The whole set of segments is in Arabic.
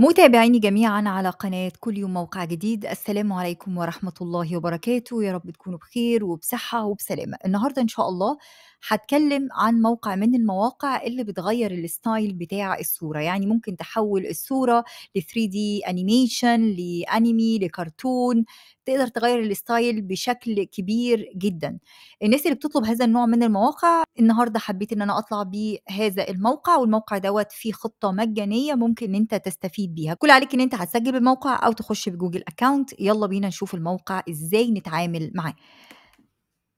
متابعيني جميعا على قناة كل يوم موقع جديد، السلام عليكم ورحمة الله وبركاته. يا رب تكونوا بخير وبصحة وبسلامة. النهاردة إن شاء الله هتكلم عن موقع من المواقع اللي بتغير الستايل بتاع الصورة، يعني ممكن تحول الصورة ل 3D انيميشن، لانمي، لكرتون، تقدر تغير الستايل بشكل كبير جدا. الناس اللي بتطلب هذا النوع من المواقع، النهارده حبيت ان انا اطلع بهذا الموقع، والموقع دوت فيه خطة مجانية ممكن ان انت تستفيد بيها. كل عليك ان انت هتسجل بالموقع او تخش بجوجل اكاونت. يلا بينا نشوف الموقع ازاي نتعامل معاه.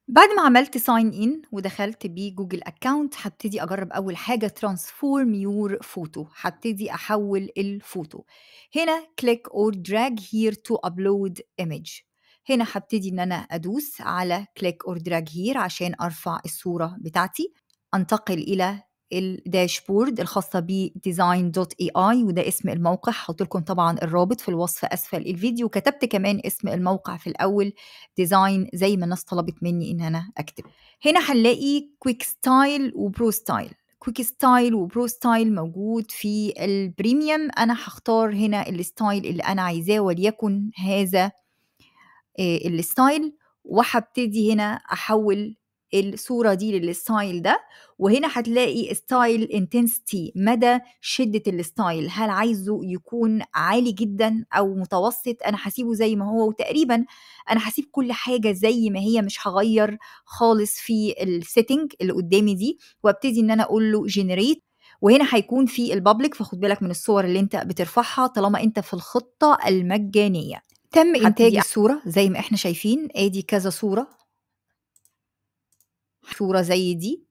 بعد ما عملت ساين ان ودخلت بجوجل اكاونت، هبتدي اجرب اول حاجه ترانسفورم يور فوتو، هبتدي احول الفوتو. هنا كليك اور دراج هير تو ابلود ايمج، هنا هبتدي ان انا ادوس على كليك اور دراج هير عشان ارفع الصوره بتاعتي. انتقل الى الداشبورد الخاصه ب Design.ai، وده اسم الموقع، هحط لكم طبعا الرابط في الوصف اسفل الفيديو. كتبت كمان اسم الموقع في الاول ديزاين زي ما الناس طلبت مني ان انا اكتب. هنا هنلاقي كويك ستايل وبرو ستايل، كويك ستايل وبرو ستايل موجود في البريميوم. انا هختار هنا الستايل اللي انا عايزاه، وليكن هذا الستايل، وهبتدي هنا احول الصورة دي للستايل ده. وهنا هتلاقي ستايل انتنسيتي، مدى شدة الستايل، هل عايزه يكون عالي جدا او متوسط؟ انا هسيبه زي ما هو، وتقريبا انا هسيب كل حاجة زي ما هي، مش هغير خالص في السيتنج اللي قدامي دي. وابتدي ان انا اقول له جنريت، وهنا هيكون في البابليك، فاخد بالك من الصور اللي انت بترفعها طالما انت في الخطة المجانية. تم انتاج الصورة زي ما احنا شايفين، ادي كذا صورة زي دي،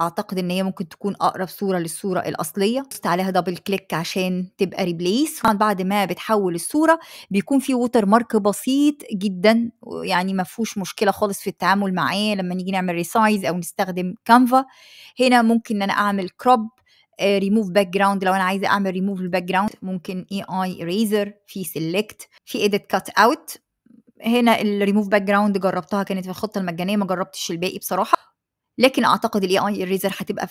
اعتقد ان هي ممكن تكون اقرب صورة للصورة الاصلية. دوست عليها دبل كليك عشان تبقى ريبليس. طبعا بعد ما بتحول الصورة بيكون في ووتر مارك بسيط جدا، يعني ما فيهوش مشكلة خالص في التعامل معاه لما نيجي نعمل ريسايز او نستخدم كانفا. هنا ممكن ان انا اعمل كروب، ريموف باك جراوند لو انا عايزة اعمل ريموف الباك جراوند، ممكن اي ريزر، في سيلكت، في اديت كات اوت. هنا الريموف باك جراوند جربتها كانت في الخطه المجانيه، ما جربتش الباقي بصراحه، لكن اعتقد الاي اي الريزر هتبقى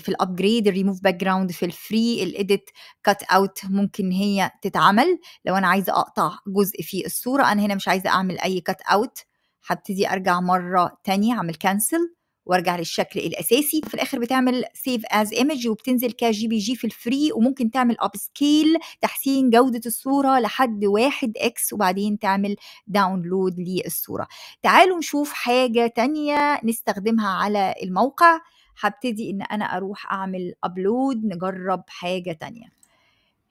في الابجريد، الريموف باك جراوند في الفري، الاديت كات اوت ممكن هي تتعمل لو انا عايزه اقطع جزء في الصوره. انا هنا مش عايزه اعمل اي كات اوت، هبتدي ارجع مره ثانيه اعمل كانسل وارجع للشكل الاساسي. في الاخر بتعمل سيف از ايمج، وبتنزل كجي بي جي في الفري، وممكن تعمل اب سكيل، تحسين جوده الصوره لحد 1x، وبعدين تعمل داونلود للصوره. تعالوا نشوف حاجه تانية نستخدمها على الموقع. هبتدي ان انا اروح اعمل ابلود، نجرب حاجه تانية.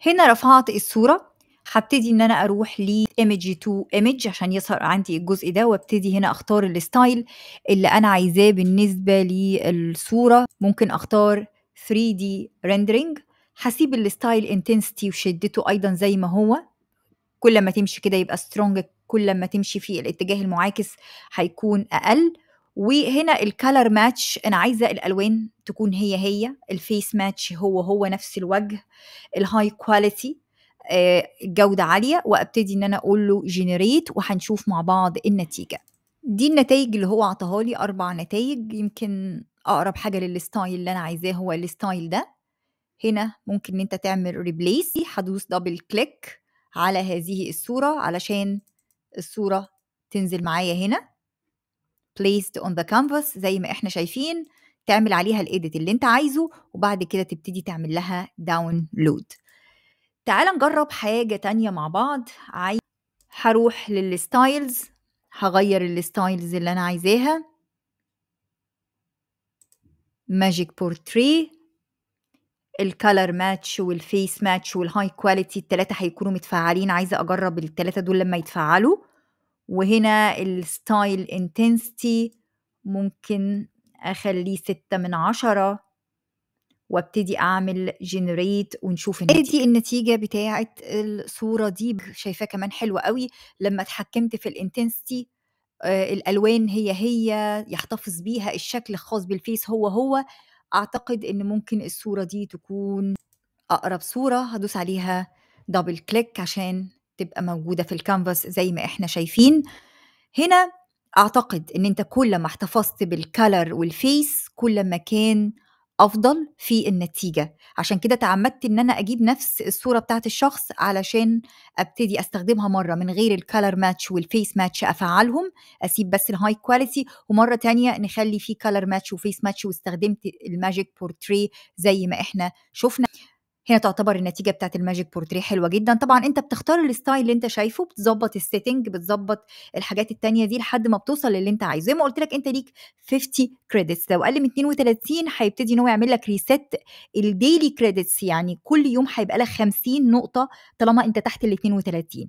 هنا رفعت الصوره، هبتدي ان انا اروح ل image to image عشان يظهر عندي الجزء ده، وابتدي هنا اختار الستايل اللي انا عايزاه بالنسبه للصوره. ممكن اختار 3D rendering، هسيب الستايل intensity وشدته ايضا زي ما هو، كل ما تمشي كده يبقى strong، كل ما تمشي في الاتجاه المعاكس هيكون اقل. وهنا الكالر ماتش، انا عايزه الالوان تكون هي، الفيس ماتش هو نفس الوجه، الهاي كواليتي الجودة عالية. وابتدي ان انا اقول له جنريت، وهنشوف مع بعض النتيجة. دي النتائج اللي هو عطاها لي، 4 نتائج، يمكن اقرب حاجة للستايل اللي انا عايزاه هو الستايل ده. هنا ممكن ان انت تعمل ريبليس، هدوس دبل كليك على هذه الصورة علشان الصورة تنزل معايا هنا placed on the canvas زي ما احنا شايفين، تعمل عليها الاديت اللي انت عايزه، وبعد كده تبتدي تعمل لها داونلود. تعال نجرب حاجة تانية مع بعض. هروح للستايلز، هغير الستايلز اللي انا عايزاها، ماجيك بورتري، الكالر ماتش والفيس ماتش والهاي كواليتي التلاتة هيكونوا متفعلين، عايزة اجرب التلاتة دول لما يتفعلوا. وهنا الستايل انتنسيتي ممكن اخليه 6 من 10، وابتدي اعمل جنريت ونشوف النتيجه. دي النتيجه بتاعه الصوره دي، شايفاه كمان حلوه قوي لما اتحكمت في الانتنسيتي، الالوان هي، يحتفظ بيها الشكل الخاص بالفيس هو. اعتقد ان ممكن الصوره دي تكون اقرب صوره، هدوس عليها دبل كليك عشان تبقى موجوده في الكانفاس زي ما احنا شايفين. هنا اعتقد ان انت كل ما احتفظت بالكالر والفيس كل ما كان افضل في النتيجه. عشان كده تعمدت ان انا اجيب نفس الصوره بتاعه الشخص علشان ابتدي استخدمها مره من غير الكالر ماتش والفيس ماتش، افعلهم اسيب بس الهاي كواليتي، ومره تانية نخلي فيه كالر ماتش وفيس ماتش، واستخدمت الماجيك بورتري زي ما احنا شفنا. هنا تعتبر النتيجه بتاعه الماجيك بورتري حلوه جدا. طبعا انت بتختار الستايل اللي انت شايفه، بتظبط السيتنج، بتظبط الحاجات التانية دي لحد ما بتوصل للي انت عايزه. زي ما قلت لك انت ليك 50 كريدتس، لو اقل من 32 هيبتدي ان هو يعمل لك ريست الديلي كريدتس، يعني كل يوم هيبقى لك 50 نقطه طالما انت تحت ال 32.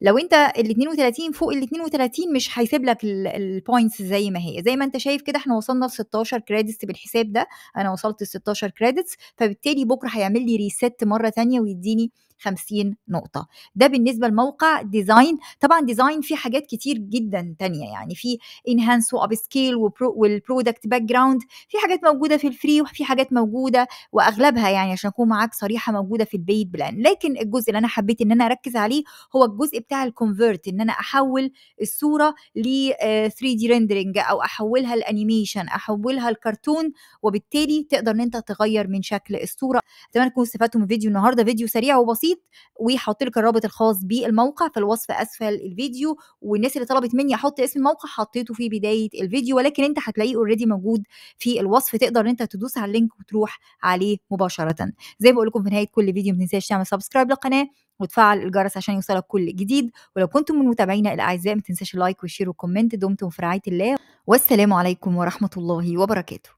لو انت ال 32 فوق ال 32 مش هيسيب لك البوينتس زي ما هي. زي ما انت شايف كده احنا وصلنا ل 16 كريدتس بالحساب ده، انا وصلت ل 16 كريدتس، فبالتالي بكره هيعمل لي ريست مره ثانيه ويديني 50 نقطه. ده بالنسبه لموقع ديزاين. طبعا ديزاين فيه حاجات كتير جدا ثانيه، يعني في انهانس واب سكيل والبرودكت باك جراوند، في حاجات موجوده في الفري وفي حاجات موجوده واغلبها يعني عشان اكون معاك صريحه موجوده في البيت بلان. لكن الجزء اللي انا حبيت ان انا اركز عليه هو الجزء بتاع الكونفرت، ان انا احول الصوره ل 3 دي ريندرنج او احولها الانيميشن، احولها الكرتون، وبالتالي تقدر ان انت تغير من شكل الصوره. اتمنى تكونوا استفدتوا من الفيديو النهارده، فيديو سريع وبسيط، وهحط لك الرابط الخاص بالموقع في الوصف اسفل الفيديو، والناس اللي طلبت مني احط اسم الموقع حطيته في بدايه الفيديو، ولكن انت هتلاقيه اوريدي موجود في الوصف، تقدر ان انت تدوس على اللينك وتروح عليه مباشره. زي ما بقول لكم في نهايه كل فيديو ما تنساش تعمل سبسكرايب للقناه وتفعل الجرس عشان يوصلك كل جديد، ولو كنتم من متابعينا الاعزاء ما تنساش اللايك والشير والكومنت. دمتم في رعايه الله، والسلام عليكم ورحمه الله وبركاته.